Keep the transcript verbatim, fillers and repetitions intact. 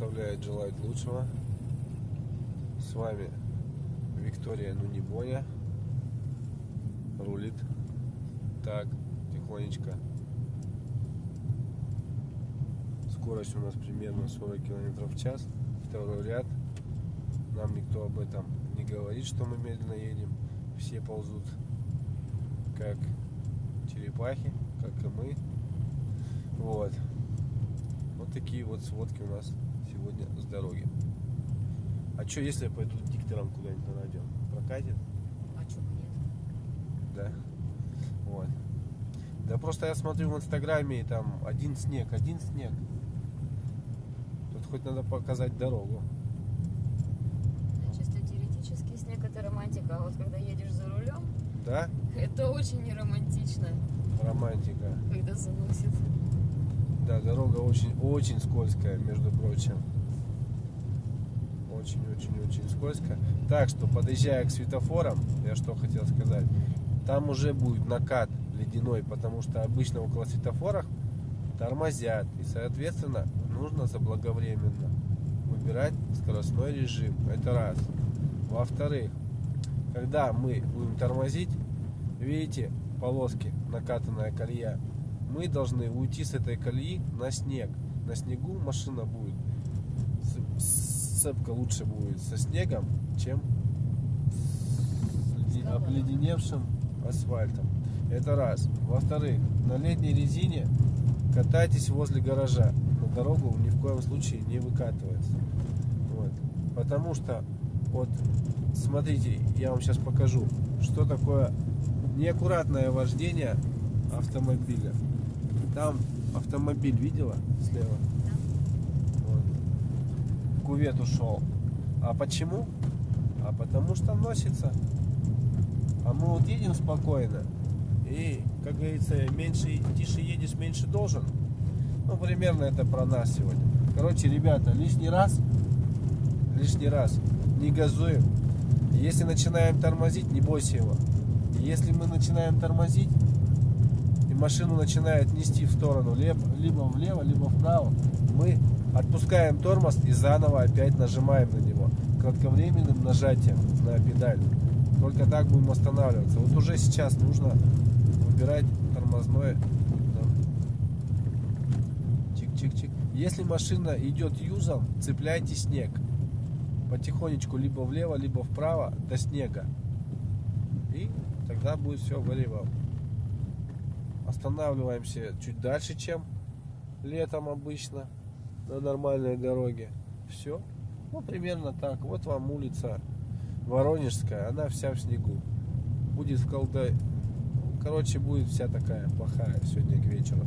оставляет желать лучшего. С вами Виктория Нунибоня. Рулит так, тихонечко. Скорость у нас примерно сорок километров в час. Второй ряд. Нам никто об этом не говорит, что мы медленно едем. Все ползут как черепахи, как и мы. Вот. Вот такие вот сводки у нас сегодня с дороги. А что, если я пойду диктором куда-нибудь на радио? Прокатит? А что, нет? Да. Вот. Да просто я смотрю в инстаграме, и там один снег, один снег. Тут хоть надо показать дорогу. Да, чисто теоретически снег — это романтика, а вот когда едешь за рулем, да? Это очень неромантично. Романтика. Когда заносит. Да, дорога очень-очень скользкая, между прочим. Очень-очень-очень скользкая. Так что, подъезжая к светофорам, я что хотел сказать, там уже будет накат ледяной, потому что обычно около светофоров тормозят. И, соответственно, нужно заблаговременно выбирать скоростной режим. Это раз. Во-вторых, когда мы будем тормозить, видите, полоски, накатанная колея, мы должны уйти с этой колеи на снег. На снегу машина будет, сцепка лучше будет со снегом, чем с обледеневшим асфальтом. Это раз. Во-вторых, на летней резине катайтесь возле гаража. На дорогу ни в коем случае не выкатывается. Вот. Потому что, вот, смотрите, я вам сейчас покажу, что такое неаккуратное вождение автомобиля. Там автомобиль, видела слева? Да. Вот. Кувет ушел. А почему? А потому что носится. А мы вот едем спокойно. И, как говорится, меньше, тише едешь, меньше должен. Ну, примерно это про нас сегодня. Короче, ребята, лишний раз, лишний раз не газуем. Если начинаем тормозить, не бойся его. Если мы начинаем тормозить, машину начинает нести в сторону, либо влево, либо вправо, мы отпускаем тормоз и заново опять нажимаем на него кратковременным нажатием на педаль. Только так будем останавливаться. Вот уже сейчас нужно выбирать тормозное. Чик-чик-чик. Если машина идет юзом, цепляйте снег потихонечку, либо влево, либо вправо до снега, и тогда будет все варево. Останавливаемся чуть дальше, чем летом обычно на нормальной дороге. Все. Ну, примерно так. Вот вам улица Воронежская. Она вся в снегу. Будет в колде... Короче, будет вся такая плохая сегодня к вечеру.